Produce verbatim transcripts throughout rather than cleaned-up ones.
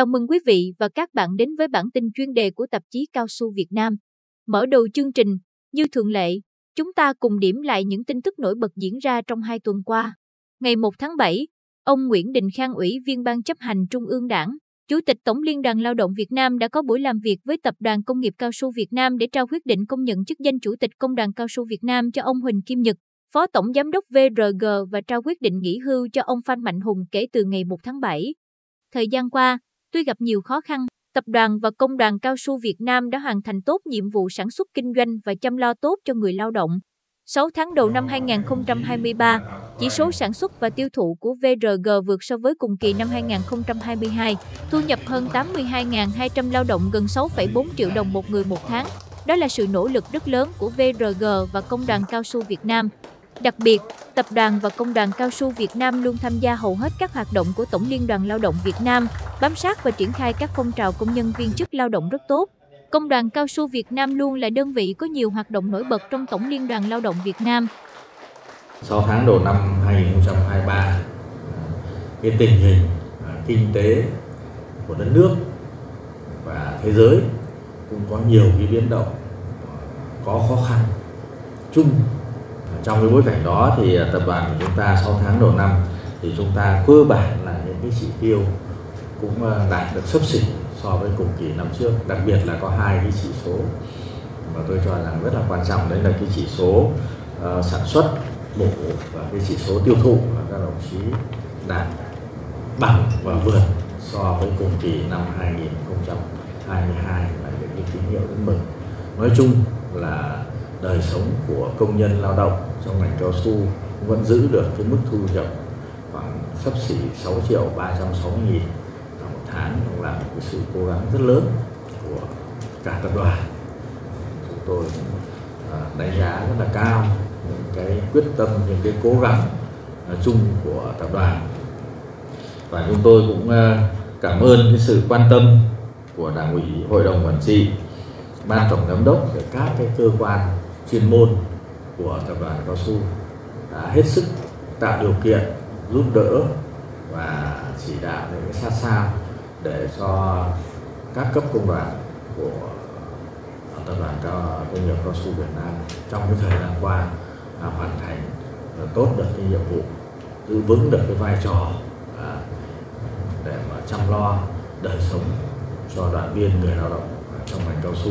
Chào mừng quý vị và các bạn đến với bản tin chuyên đề của tạp chí Cao su Việt Nam. Mở đầu chương trình, như thường lệ, chúng ta cùng điểm lại những tin tức nổi bật diễn ra trong hai tuần qua. Ngày mùng một tháng bảy, ông Nguyễn Đình Khang, Ủy viên Ban chấp hành Trung ương Đảng, Chủ tịch Tổng Liên đoàn Lao động Việt Nam đã có buổi làm việc với Tập đoàn Công nghiệp Cao su Việt Nam để trao quyết định công nhận chức danh Chủ tịch Công đoàn Cao su Việt Nam cho ông Huỳnh Kim Nhật, Phó Tổng Giám đốc vê rờ giê và trao quyết định nghỉ hưu cho ông Phan Mạnh Hùng kể từ ngày mùng một tháng bảy. Thời gian qua, tuy gặp nhiều khó khăn, Tập đoàn và Công đoàn Cao su Việt Nam đã hoàn thành tốt nhiệm vụ sản xuất kinh doanh và chăm lo tốt cho người lao động. sáu tháng đầu năm hai nghìn không trăm hai mươi ba, chỉ số sản xuất và tiêu thụ của vê rờ giê vượt so với cùng kỳ năm hai nghìn không trăm hai mươi hai, thu nhập hơn tám mươi hai nghìn hai trăm lao động gần sáu phẩy bốn triệu đồng một người một tháng. Đó là sự nỗ lực rất lớn của vê rờ giê và Công đoàn Cao su Việt Nam. Đặc biệt, Tập đoàn và Công đoàn Cao su Việt Nam luôn tham gia hầu hết các hoạt động của Tổng Liên đoàn Lao động Việt Nam, bám sát và triển khai các phong trào công nhân viên chức lao động rất tốt. Công đoàn Cao su Việt Nam luôn là đơn vị có nhiều hoạt động nổi bật trong Tổng Liên đoàn Lao động Việt Nam. sáu tháng đầu năm hai nghìn không trăm hai mươi ba, cái tình hình kinh tế của đất nước và thế giới cũng có nhiều cái biến động, có khó khăn chung. Trong cái bối cảnh đó thì tập đoàn của chúng ta sáu tháng đầu năm thì chúng ta cơ bản là những cái chỉ tiêu cũng đạt được xấp xỉ so với cùng kỳ năm trước. Đặc biệt là có hai cái chỉ số mà tôi cho rằng rất là quan trọng, đấy là cái chỉ số uh, sản xuất mổ và cái chỉ số tiêu thụ, và các đồng chí đạt bằng và vượt so với cùng kỳ năm hai nghìn không trăm hai mươi hai, là những cái tín hiệu rất mừng. Nói chung là đời sống của công nhân lao động trong ngành cao su vẫn giữ được cái mức thu nhập khoảng xấp xỉ sáu triệu ba trăm sáu mươi nghìn một tháng, cũng là một sự cố gắng rất lớn của cả tập đoàn. Chúng tôi đánh giá rất là cao những cái quyết tâm, những cái cố gắng chung của tập đoàn, và chúng tôi cũng cảm ơn cái sự quan tâm của Đảng ủy, Hội đồng Quản trị, Ban Tổng Giám đốc và các cái cơ quan chuyên môn của Tập đoàn Cao su đã hết sức tạo điều kiện, giúp đỡ và chỉ đạo những sát sao để cho các cấp công đoàn của Tập đoàn Cao Công nghiệp Cao su Việt Nam trong cái thời gian qua à, hoàn thành à, tốt được cái nhiệm vụ, giữ vững được cái vai trò à, để mà chăm lo đời sống cho đoàn viên người lao động à, trong ngành cao su.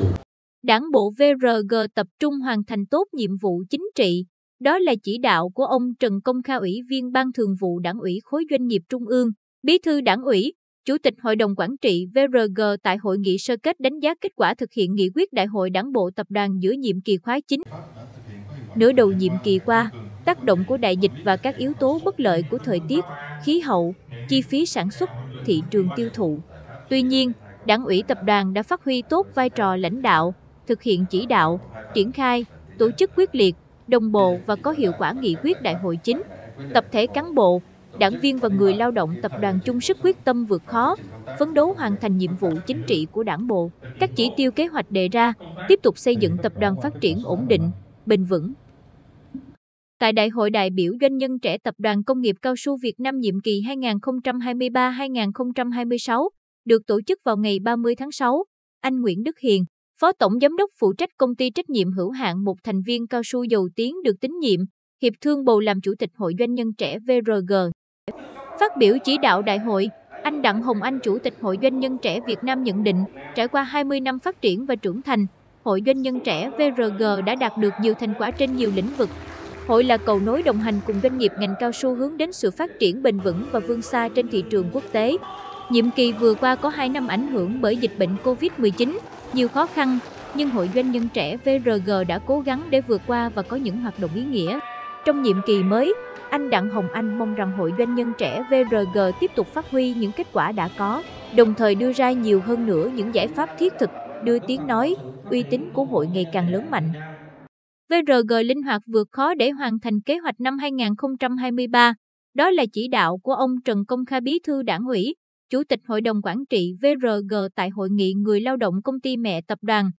Đảng bộ vê rờ giê tập trung hoàn thành tốt nhiệm vụ chính trị, đó là chỉ đạo của ông Trần Công Kha, Ủy viên Ban Thường vụ Đảng ủy Khối Doanh nghiệp Trung ương, Bí thư Đảng ủy, Chủ tịch Hội đồng Quản trị vê rờ giê tại hội nghị sơ kết đánh giá kết quả thực hiện nghị quyết Đại hội Đảng bộ Tập đoàn giữa nhiệm kỳ khóa chín. Nửa đầu nhiệm kỳ qua, tác động của đại dịch và các yếu tố bất lợi của thời tiết, khí hậu, chi phí sản xuất, thị trường tiêu thụ. Tuy nhiên, Đảng ủy Tập đoàn đã phát huy tốt vai trò lãnh đạo, thực hiện chỉ đạo, triển khai, tổ chức quyết liệt, đồng bộ và có hiệu quả nghị quyết Đại hội chín. Tập thể cán bộ, đảng viên và người lao động tập đoàn chung sức quyết tâm vượt khó, phấn đấu hoàn thành nhiệm vụ chính trị của đảng bộ, các chỉ tiêu kế hoạch đề ra, tiếp tục xây dựng tập đoàn phát triển ổn định, bền vững. Tại Đại hội đại biểu doanh nhân trẻ Tập đoàn Công nghiệp Cao su Việt Nam nhiệm kỳ hai nghìn không trăm hai mươi ba đến hai nghìn không trăm hai mươi sáu, được tổ chức vào ngày ba mươi tháng sáu, anh Nguyễn Đức Hiền, Phó Tổng Giám đốc phụ trách Công ty trách nhiệm hữu hạn một thành viên Cao su Dầu Tiếng được tín nhiệm, hiệp thương bầu làm Chủ tịch Hội Doanh nhân trẻ vê rờ giê. Phát biểu chỉ đạo đại hội, anh Đặng Hồng Anh, Chủ tịch Hội Doanh nhân trẻ Việt Nam nhận định, trải qua hai mươi năm phát triển và trưởng thành, Hội Doanh nhân trẻ vê rờ giê đã đạt được nhiều thành quả trên nhiều lĩnh vực. Hội là cầu nối đồng hành cùng doanh nghiệp ngành cao su hướng đến sự phát triển bền vững và vươn xa trên thị trường quốc tế. Nhiệm kỳ vừa qua có hai năm ảnh hưởng bởi dịch bệnh Covid mười chín, nhiều khó khăn, nhưng Hội Doanh nhân trẻ vê rờ giê đã cố gắng để vượt qua và có những hoạt động ý nghĩa. Trong nhiệm kỳ mới, anh Đặng Hồng Anh mong rằng Hội Doanh nhân trẻ vê rờ giê tiếp tục phát huy những kết quả đã có, đồng thời đưa ra nhiều hơn nữa những giải pháp thiết thực, đưa tiếng nói, uy tín của hội ngày càng lớn mạnh. vê rờ giê linh hoạt vượt khó để hoàn thành kế hoạch năm hai nghìn không trăm hai mươi ba, đó là chỉ đạo của ông Trần Công Kha, Bí thư Đảng ủy, Chủ tịch Hội đồng Quản trị vê rờ giê tại Hội nghị Người lao động Công ty mẹ Tập đoàn.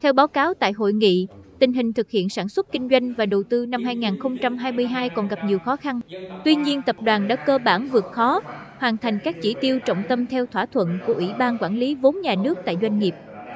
Theo báo cáo tại hội nghị, tình hình thực hiện sản xuất kinh doanh và đầu tư năm hai nghìn không trăm hai mươi hai còn gặp nhiều khó khăn. Tuy nhiên, Tập đoàn đã cơ bản vượt khó, hoàn thành các chỉ tiêu trọng tâm theo thỏa thuận của Ủy ban Quản lý vốn nhà nước tại doanh nghiệp.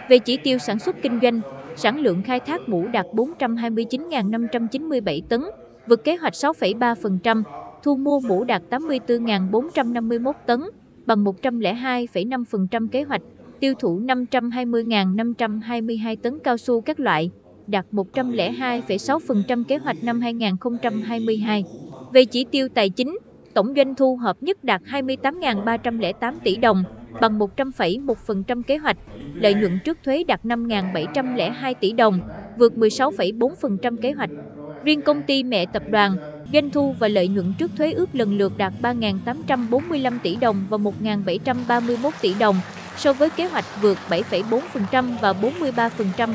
Về chỉ tiêu sản xuất kinh doanh, sản lượng khai thác mũ đạt bốn trăm hai mươi chín nghìn năm trăm chín mươi bảy tấn, vượt kế hoạch sáu phẩy ba phần trăm, thu mua mũ đạt tám mươi tư nghìn bốn trăm năm mươi mốt tấn, bằng một trăm lẻ hai phẩy năm phần trăm kế hoạch, tiêu thụ năm trăm hai mươi nghìn năm trăm hai mươi hai tấn cao su các loại, đạt một trăm lẻ hai phẩy sáu phần trăm kế hoạch năm hai nghìn không trăm hai mươi hai. Về chỉ tiêu tài chính, tổng doanh thu hợp nhất đạt hai mươi tám nghìn ba trăm lẻ tám tỷ đồng, bằng một trăm phẩy một phần trăm kế hoạch, lợi nhuận trước thuế đạt năm nghìn bảy trăm lẻ hai tỷ đồng, vượt mười sáu phẩy bốn phần trăm kế hoạch. Riêng công ty mẹ tập đoàn, doanh thu và lợi nhuận trước thuế ước lần lượt đạt ba nghìn tám trăm bốn mươi lăm tỷ đồng và một nghìn bảy trăm ba mươi mốt tỷ đồng, so với kế hoạch vượt bảy phẩy bốn phần trăm và bốn mươi ba phần trăm.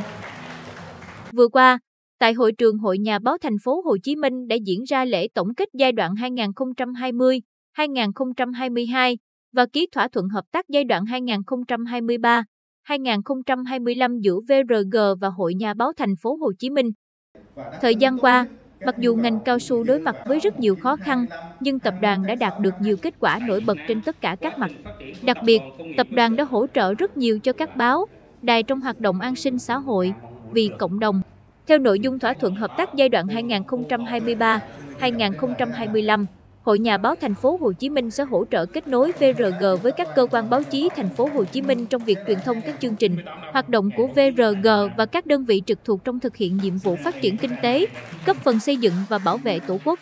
Vừa qua, tại hội trường Hội Nhà báo Thành phố Hồ Chí Minh đã diễn ra lễ tổng kết giai đoạn hai nghìn không trăm hai mươi đến hai nghìn không trăm hai mươi hai và ký thỏa thuận hợp tác giai đoạn hai nghìn không trăm hai mươi ba đến hai nghìn không trăm hai mươi lăm giữa vê rờ giê và Hội Nhà báo Thành phố Hồ Chí Minh. Thời gian qua, mặc dù ngành cao su đối mặt với rất nhiều khó khăn, nhưng tập đoàn đã đạt được nhiều kết quả nổi bật trên tất cả các mặt. Đặc biệt, tập đoàn đã hỗ trợ rất nhiều cho các báo, đài trong hoạt động an sinh xã hội, vì cộng đồng. Theo nội dung thỏa thuận hợp tác giai đoạn hai nghìn không trăm hai mươi ba đến hai nghìn không trăm hai mươi lăm, Hội Nhà báo Thành phố Hồ Chí Minh sẽ hỗ trợ kết nối vê rờ giê với các cơ quan báo chí Thành phố Hồ Chí Minh trong việc truyền thông các chương trình, hoạt động của vê rờ giê và các đơn vị trực thuộc trong thực hiện nhiệm vụ phát triển kinh tế, góp phần xây dựng và bảo vệ Tổ quốc.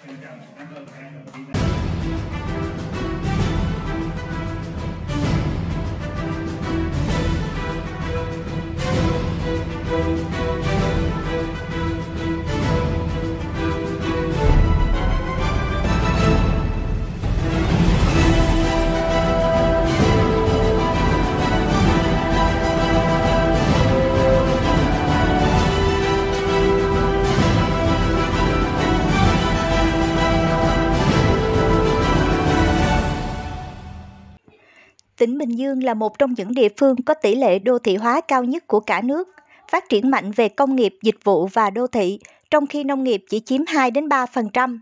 Tỉnh Bình Dương là một trong những địa phương có tỷ lệ đô thị hóa cao nhất của cả nước, phát triển mạnh về công nghiệp, dịch vụ và đô thị, trong khi nông nghiệp chỉ chiếm hai đến ba phần trăm.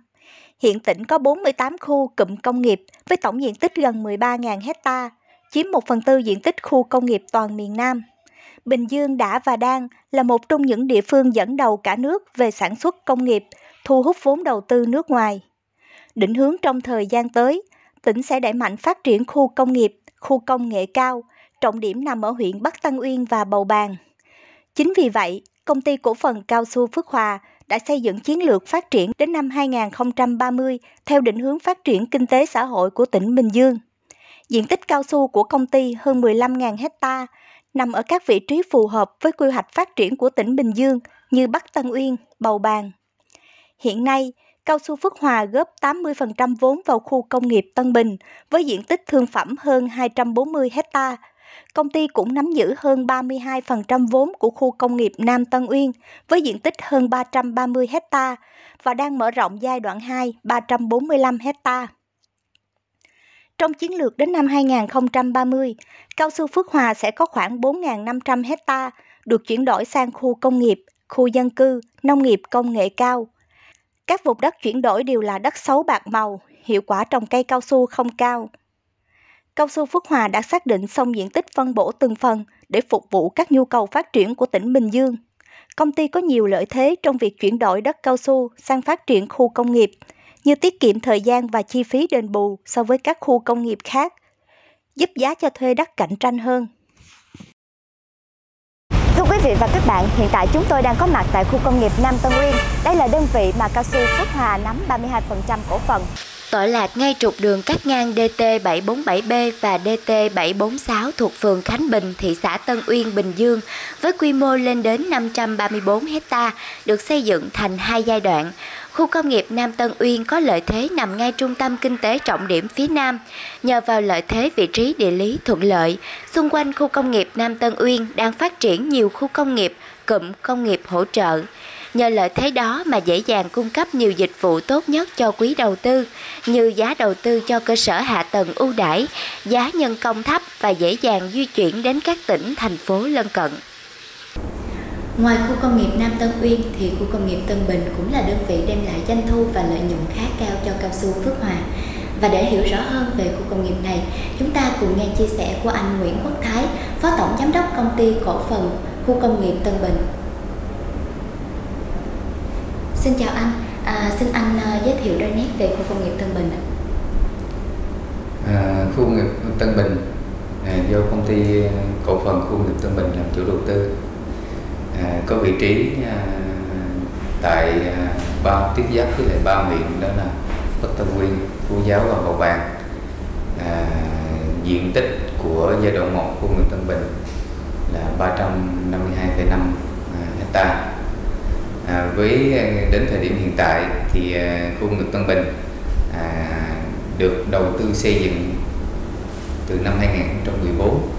Hiện tỉnh có bốn mươi tám khu cụm công nghiệp với tổng diện tích gần mười ba nghìn hectare, chiếm một phần tư diện tích khu công nghiệp toàn miền Nam. Bình Dương đã và đang là một trong những địa phương dẫn đầu cả nước về sản xuất công nghiệp, thu hút vốn đầu tư nước ngoài. Định hướng trong thời gian tới, tỉnh sẽ đẩy mạnh phát triển khu công nghiệp, khu công nghệ cao, trọng điểm nằm ở huyện Bắc Tân Uyên và Bầu Bàng. Chính vì vậy, công ty cổ phần Cao su Phước Hòa đã xây dựng chiến lược phát triển đến năm hai nghìn không trăm ba mươi theo định hướng phát triển kinh tế xã hội của tỉnh Bình Dương. Diện tích cao su của công ty hơn mười lăm nghìn hectare, nằm ở các vị trí phù hợp với quy hoạch phát triển của tỉnh Bình Dương như Bắc Tân Uyên, Bầu Bàng. Hiện nay, Cao su Phước Hòa góp tám mươi phần trăm vốn vào khu công nghiệp Tân Bình với diện tích thương phẩm hơn hai trăm bốn mươi hectare. Công ty cũng nắm giữ hơn ba mươi hai phần trăm vốn của khu công nghiệp Nam Tân Uyên với diện tích hơn ba trăm ba mươi hectare và đang mở rộng giai đoạn hai ba trăm bốn mươi lăm hectare. Trong chiến lược đến năm hai nghìn không trăm ba mươi, Cao su Phước Hòa sẽ có khoảng bốn nghìn năm trăm hectare được chuyển đổi sang khu công nghiệp, khu dân cư, nông nghiệp công nghệ cao. Các vùng đất chuyển đổi đều là đất xấu bạc màu, hiệu quả trồng cây cao su không cao. Cao su Phước Hòa đã xác định xong diện tích phân bổ từng phần để phục vụ các nhu cầu phát triển của tỉnh Bình Dương. Công ty có nhiều lợi thế trong việc chuyển đổi đất cao su sang phát triển khu công nghiệp, như tiết kiệm thời gian và chi phí đền bù so với các khu công nghiệp khác, giúp giá cho thuê đất cạnh tranh hơn. Thưa quý vị và các bạn, hiện tại chúng tôi đang có mặt tại khu công nghiệp Nam Tân Uyên. Đây là đơn vị mà Cao su Phước Hòa nắm ba mươi hai phần trăm cổ phần. Tọa lạc ngay trục đường cắt ngang D T bảy bốn bảy B và D T bảy bốn sáu thuộc phường Khánh Bình, thị xã Tân Uyên, Bình Dương, với quy mô lên đến năm trăm ba mươi tư hectare, được xây dựng thành hai giai đoạn. Khu công nghiệp Nam Tân Uyên có lợi thế nằm ngay trung tâm kinh tế trọng điểm phía Nam. Nhờ vào lợi thế vị trí địa lý thuận lợi, xung quanh khu công nghiệp Nam Tân Uyên đang phát triển nhiều khu công nghiệp, cụm công nghiệp hỗ trợ. Nhờ lợi thế đó mà dễ dàng cung cấp nhiều dịch vụ tốt nhất cho quý đầu tư, như giá đầu tư cho cơ sở hạ tầng ưu đãi, giá nhân công thấp và dễ dàng di chuyển đến các tỉnh, thành phố lân cận. Ngoài khu công nghiệp Nam Tân Uyên thì khu công nghiệp Tân Bình cũng là đơn vị đem lại doanh thu và lợi nhuận khá cao cho Cao su Phước Hòa. Và để hiểu rõ hơn về khu công nghiệp này, chúng ta cùng nghe chia sẻ của anh Nguyễn Quốc Thái, Phó Tổng Giám đốc Công ty Cổ phần Khu công nghiệp Tân Bình. Xin chào anh, à, xin anh giới thiệu đôi nét về khu công nghiệp Tân Bình. À, khu công nghiệp Tân Bình à, do Công ty Cổ phần Khu công nghiệp Tân Bình làm chủ đầu tư, à, có vị trí à, tại ba tiếp giáp với lại ba huyện, đó là Bắc Tân Uyên, Phú Giáo và Bầu Bàng. À, diện tích của giai đoạn một của huyện Tân Bình là ba trăm năm mươi hai phẩy năm hectare. À, với đến thời điểm hiện tại thì khu công nghiệp Tân Bình à, được đầu tư xây dựng từ năm hai nghìn không trăm mười bốn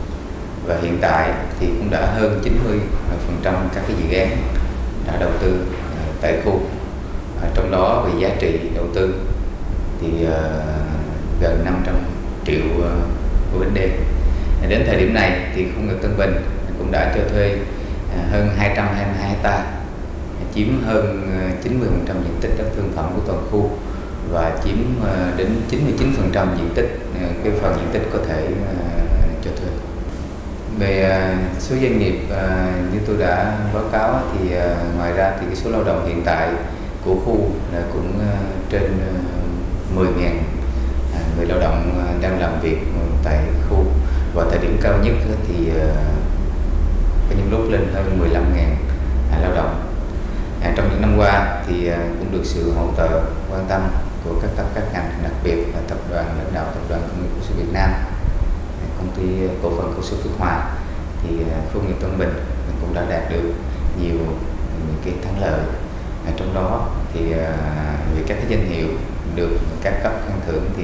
và hiện tại thì cũng đã hơn chín mươi phần trăm các cái dự án đã đầu tư tại khu. À, trong đó về giá trị đầu tư thì uh, gần năm trăm triệu U S D. À, đến thời điểm này thì khu công nghiệp Tân Bình cũng đã cho thuê uh, hơn hai trăm hai mươi hai hectare, chiếm hơn uh, chín mươi phần trăm diện tích đất thương phẩm của toàn khu và chiếm uh, đến chín mươi chín phần trăm diện tích uh, cái phần diện tích có thể uh, cho thuê. Về uh, số doanh nghiệp uh, như tôi đã báo cáo thì uh, ngoài ra thì cái số lao động hiện tại của khu là cũng trên mười nghìn người lao động đang làm việc tại khu, và thời điểm cao nhất thì có những lúc lên hơn mười lăm nghìn lao động. Trong những năm qua thì cũng được sự hỗ trợ quan tâm của các cấp các ngành, đặc biệt là tập đoàn lãnh đạo Tập đoàn Công nghiệp Cao su Việt Nam, Công ty Cổ phần Cao su Phước Hòa, thì khu công nghiệp Tân Bình cũng đã đạt được nhiều những cái thắng lợi. À, trong đó thì à, về các cái danh hiệu được các cấp khen thưởng thì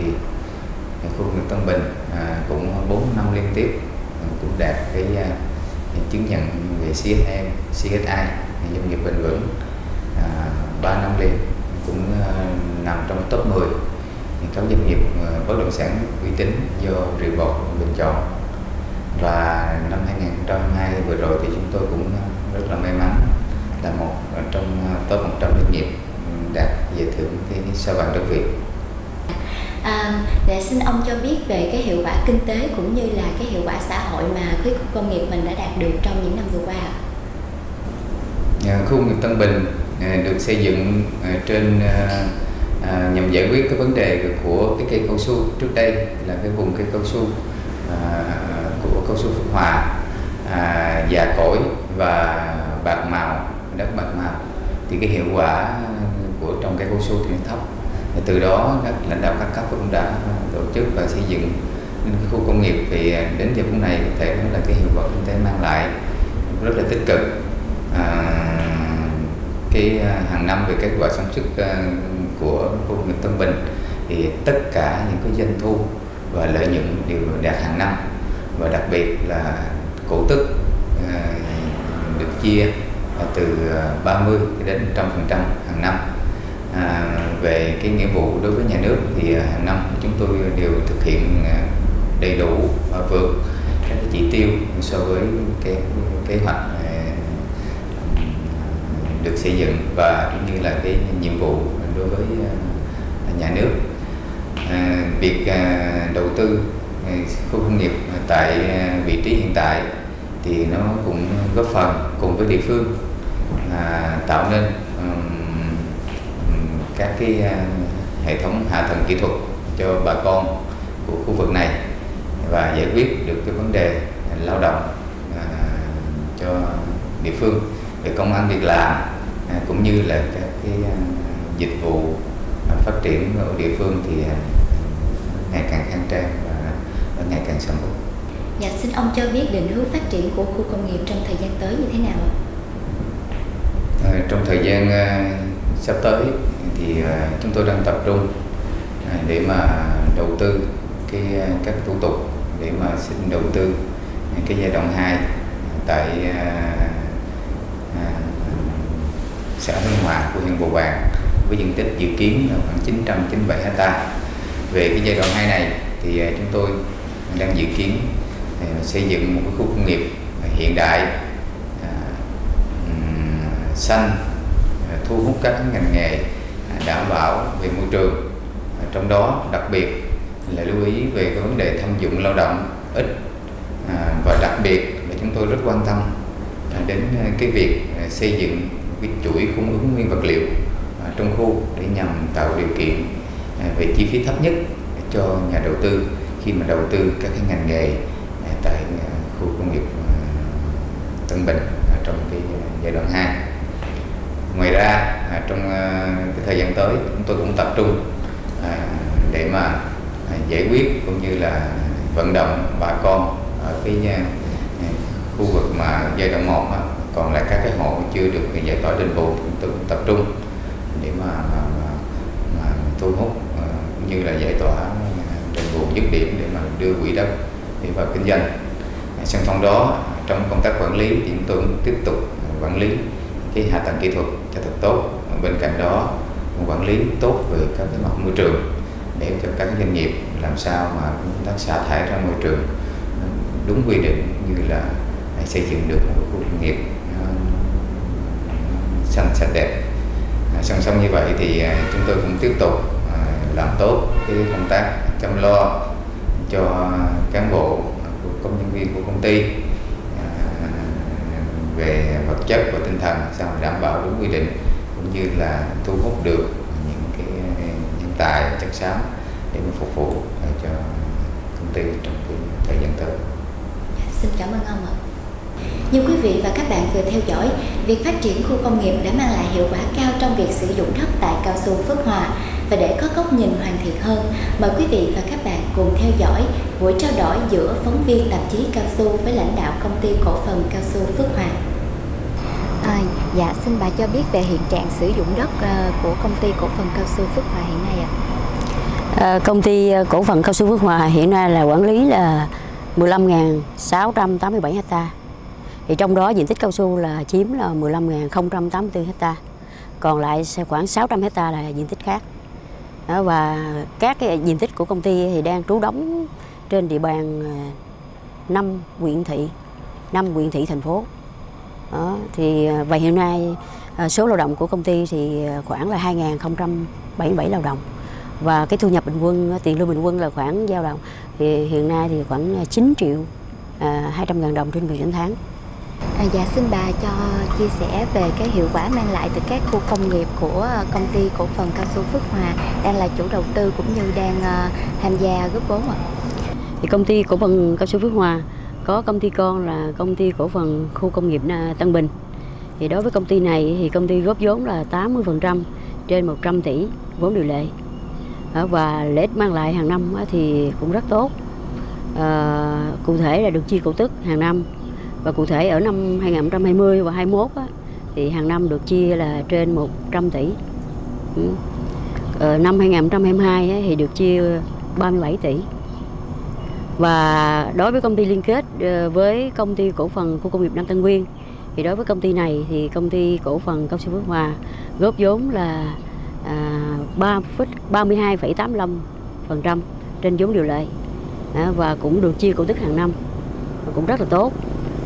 khu công nghiệp Tân Bình à, cũng bốn năm liên tiếp cũng đạt cái à, chứng nhận về C S M, C S I doanh nghiệp bền vững, à, ba năm liền cũng à, nằm trong top mười các doanh nghiệp à, bất động sản uy tín do Report bình chọn. Và năm hai nghìn không trăm hai mươi hai vừa rồi thì chúng tôi cũng rất là may mắn là một trong top một trăm doanh nghiệp đạt giải thưởng cái sao vàng đất Việt. À, để xin ông cho biết về cái hiệu quả kinh tế cũng như là cái hiệu quả xã hội mà khu công nghiệp mình đã đạt được trong những năm vừa qua. Khu công nghiệp Tân Bình được xây dựng trên nhằm giải quyết cái vấn đề của cái cây cao su, trước đây là cái vùng cây cao su của cao su Phước Hòa già cỗi và bạc màu, đất bạc màu, thì cái hiệu quả của trong cây cao su thì thấp. Từ đó các lãnh đạo các cấp cũng đã tổ chức và xây dựng nên khu công nghiệp, thì đến giờ phút này có thể nói là cái hiệu quả kinh tế mang lại rất là tích cực. À, cái hàng năm về kết quả sản xuất của khu công nghiệp Tân Bình thì tất cả những cái doanh thu và lợi nhuận đều đạt hàng năm, và đặc biệt là cổ tức à, được chia từ ba mươi đến một trăm phần trăm hàng năm. À, về cái nghĩa vụ đối với nhà nước thì hàng năm chúng tôi đều thực hiện đầy đủ và vượt các chỉ tiêu so với cái kế hoạch được xây dựng và cũng như là cái nhiệm vụ đối với nhà nước. À, việc đầu tư khu công nghiệp tại vị trí hiện tại thì nó cũng góp phần cùng với địa phương à, tạo nên um, các cái uh, hệ thống hạ tầng kỹ thuật cho bà con của khu vực này và giải quyết được cái vấn đề lao động à, cho địa phương về công ăn việc làm, à, cũng như là các cái uh, dịch vụ uh, phát triển ở địa phương thì uh, ngày càng khang trang và uh, ngày càng sầm uất. Dạ, xin ông cho biết định hướng phát triển của khu công nghiệp trong thời gian tới như thế nào ạ? À, trong thời gian uh, sắp tới thì uh, chúng tôi đang tập trung uh, để mà đầu tư cái uh, các thủ tục để mà xin đầu tư uh, cái giai đoạn hai tại uh, uh, xã Hương Hòa của huyện Bầu Bàng với diện tích dự kiến là khoảng chín trăm chín mươi bảy hectare. Về cái giai đoạn hai này thì uh, chúng tôi đang dự kiến xây dựng một cái khu công nghiệp hiện đại, à, xanh, thu hút các ngành nghề, đảm bảo về môi trường. Trong đó đặc biệt là lưu ý về cái vấn đề thâm dụng lao động ít, à, và đặc biệt là chúng tôi rất quan tâm đến cái việc xây dựng cái chuỗi cung ứng nguyên vật liệu trong khu để nhằm tạo điều kiện về chi phí thấp nhất cho nhà đầu tư khi mà đầu tư các cái ngành nghề tại khu công nghiệp Tân Bình trong cái giai đoạn hai. Ngoài ra trong cái thời gian tới chúng tôi cũng tập trung để mà giải quyết cũng như là vận động bà con ở cái khu vực mà giai đoạn một còn lại các cái hộ chưa được giải tỏa đền bù, chúng tôi cũng tập trung để mà, mà, mà, mà thu hút cũng như là giải tỏa đền bù dứt điểm để mà đưa quỹ đất để vào kinh doanh. Song song đó, trong công tác quản lý thì chúng tôi cũng tiếp tục quản lý cái hạ tầng kỹ thuật cho thật tốt, bên cạnh đó quản lý tốt về các cái mặt môi trường để cho các doanh nghiệp làm sao mà công tác xả thải ra môi trường đúng quy định, như là xây dựng được một khu công nghiệp xanh sạch đẹp. Song song như vậy thì chúng tôi cũng tiếp tục làm tốt cái công tác chăm lo cho cán bộ của công nhân viên của công ty về vật chất và tinh thần, sao đảm bảo đúng quy định, cũng như là thu hút được những cái nhân tài chất xám để mà phục vụ cho công ty trong cái thời gian tới. Xin cảm ơn ông ạ. Như quý vị và các bạn vừa theo dõi, việc phát triển khu công nghiệp đã mang lại hiệu quả cao trong việc sử dụng đất tại Cao su Phước Hòa. Và để có góc nhìn hoàn thiện hơn, mời quý vị và các bạn cùng theo dõi buổi trao đổi giữa phóng viên tạp chí Cao su với lãnh đạo công ty cổ phần Cao su Phước Hòa. À, dạ, xin bà cho biết về hiện trạng sử dụng đất của công ty cổ phần Cao su Phước Hòa hiện nay ạ. À, công ty cổ phần Cao su Phước Hòa hiện nay là quản lý là mười lăm nghìn sáu trăm tám mươi bảy ha. Thì trong đó diện tích cao su là chiếm là mười lăm nghìn không trăm tám mươi tư ha, còn lại sẽ khoảng sáu trăm ha là diện tích khác. Đó, và các cái diện tích của công ty thì đang trú đóng trên địa bàn năm huyện thị, năm huyện thị thành phố. Đó, thì và hiện nay số lao động của công ty thì khoảng là hai nghìn không trăm bảy mươi bảy lao động, và cái thu nhập bình quân, tiền lương bình quân là khoảng dao động thì hiện nay thì khoảng chín triệu hai trăm ngàn đồng trên người đến tháng. À, dạ, xin bà cho chia sẻ về cái hiệu quả mang lại từ các khu công nghiệp của công ty cổ phần Cao su Phước Hòa đang là chủ đầu tư cũng như đang uh, tham gia góp vốn ạ. Thì công ty cổ phần Cao su Phước Hòa có công ty con là công ty cổ phần khu công nghiệp Tân Bình. Thì đối với công ty này thì công ty góp vốn là tám mươi phần trăm trên một trăm tỷ vốn điều lệ. Và lợi ích mang lại hàng năm thì cũng rất tốt. À, cụ thể là được chia cổ tức hàng năm. Và cụ thể ở năm hai nghìn không trăm hai mươi và hai mươi mốt á, thì hàng năm được chia là trên một trăm tỷ. Ừ. Ở năm hai nghìn không trăm hai mươi hai á, thì được chia ba mươi bảy tỷ. Và đối với công ty liên kết với công ty cổ phần khu công nghiệp Nam Tân Nguyên, thì đối với công ty này thì công ty cổ phần Cao su Phước Hòa góp vốn là à, ba mươi hai phẩy tám mươi lăm phần trăm trên vốn điều lệ. À, và cũng được chia cổ tức hàng năm, và cũng rất là tốt.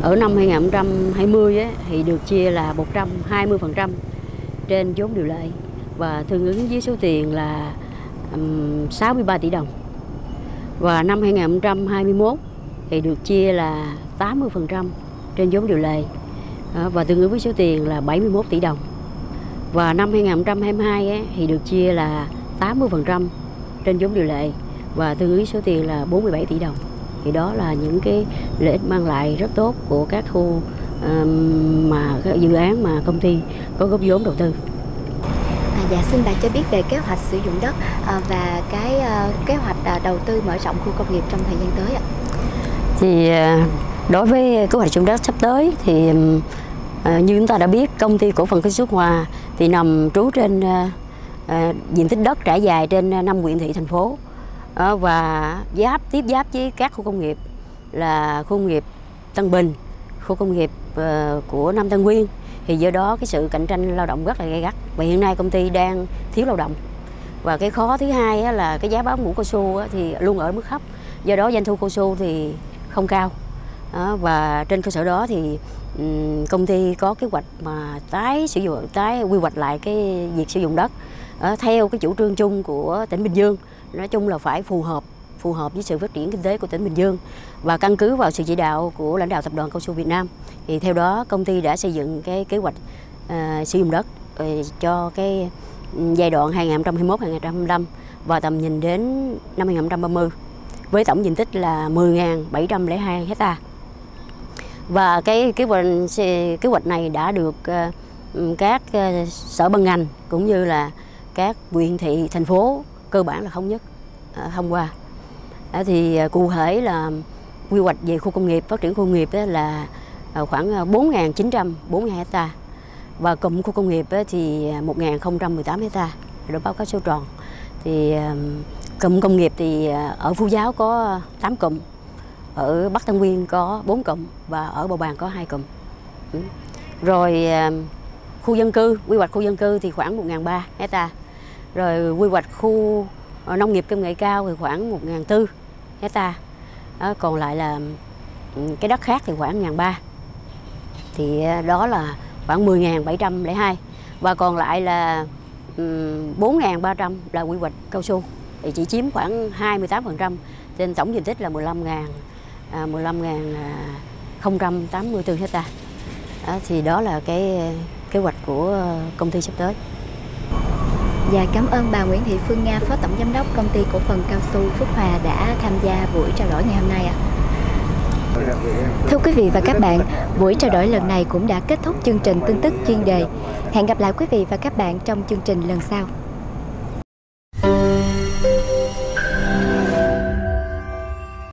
Ở năm hai nghìn không trăm hai mươi ấy, thì được chia là một trăm hai mươi phần trăm trên vốn điều lệ, và tương ứng với số tiền là um, sáu mươi ba tỷ đồng. Và năm hai nghìn không trăm hai mươi mốt thì được chia là tám mươi phần trăm trên vốn điều lệ, và tương ứng với số tiền là bảy mươi mốt tỷ đồng. Và năm hai nghìn không trăm hai mươi hai ấy, thì được chia là tám mươi phần trăm trên vốn điều lệ, và tương ứng với số tiền là bốn mươi bảy tỷ đồng. Thì đó là những cái lợi ích mang lại rất tốt của các khu um, mà các dự án mà công ty có góp vốn đầu tư. À, dạ, xin bà cho biết về kế hoạch sử dụng đất à, và cái uh, kế hoạch uh, đầu tư mở rộng khu công nghiệp trong thời gian tới ạ. Thì uh, đối với kế hoạch sử dụng đất sắp tới thì uh, như chúng ta đã biết, công ty cổ phần Cao su Phước Hòa thì nằm trú trên uh, uh, diện tích đất trải dài trên năm huyện thị thành phố. Và giáp tiếp giáp với các khu công nghiệp là khu công nghiệp Tân Bình, khu công nghiệp uh, của Nam Tân Nguyên. Thì do đó cái sự cạnh tranh lao động rất là gay gắt, và hiện nay công ty đang thiếu lao động. Và cái khó thứ hai á, là cái giá bán mũ cao su á, thì luôn ở mức thấp, do đó doanh thu cao su thì không cao. Đó, và trên cơ sở đó thì um, công ty có kế hoạch mà tái sử dụng tái quy hoạch lại cái việc sử dụng đất, uh, theo cái chủ trương chung của tỉnh Bình Dương. Nói chung là phải phù hợp phù hợp với sự phát triển kinh tế của tỉnh Bình Dương. Và căn cứ vào sự chỉ đạo của lãnh đạo tập đoàn Cao su Việt Nam, thì theo đó công ty đã xây dựng cái kế hoạch uh, sử dụng đất uh, cho cái giai đoạn hai nghìn không trăm hai mươi mốt đến hai nghìn không trăm hai mươi lăm và tầm nhìn đến năm hai nghìn không trăm ba mươi với tổng diện tích là mười nghìn bảy trăm lẻ hai hectare. Và cái kế hoạch kế hoạch này đã được uh, các uh, sở ban ngành cũng như là các huyện thị thành phố cơ bản là thống nhất thông qua. Thì cụ thể là quy hoạch về khu công nghiệp, phát triển khu công nghiệp là khoảng bốn nghìn chín trăm bốn mươi hai hectare và cụm khu công nghiệp thì một nghìn không trăm mười tám hectare được báo cáo số tròn. Thì cụm công nghiệp thì ở Phú Giáo có tám cụm, ở Bắc Tân Uyên có bốn cụm và ở Bầu Bàng có hai cụm. Rồi khu dân cư, quy hoạch khu dân cư thì khoảng một nghìn ba trăm hectare. Rồi quy hoạch khu nông nghiệp công nghệ cao thì khoảng một nghìn bốn trăm hectare. Đó, còn lại là cái đất khác thì khoảng một nghìn ba trăm. Thì đó là khoảng mười nghìn bảy trăm lẻ hai. Và còn lại là bốn nghìn ba trăm là quy hoạch cao su. Thì chỉ chiếm khoảng hai mươi tám phần trăm trên tổng diện tích là mười lăm nghìn không trăm tám mươi tư hectare. Đó, thì đó là cái kế hoạch của công ty sắp tới. Và cảm ơn bà Nguyễn Thị Phương Nga, Phó Tổng Giám đốc Công ty Cổ phần Cao su Phước Hòa đã tham gia buổi trao đổi ngày hôm nay ạ. Thưa quý vị và các bạn, buổi trao đổi lần này cũng đã kết thúc chương trình tin tức chuyên đề. Hẹn gặp lại quý vị và các bạn trong chương trình lần sau.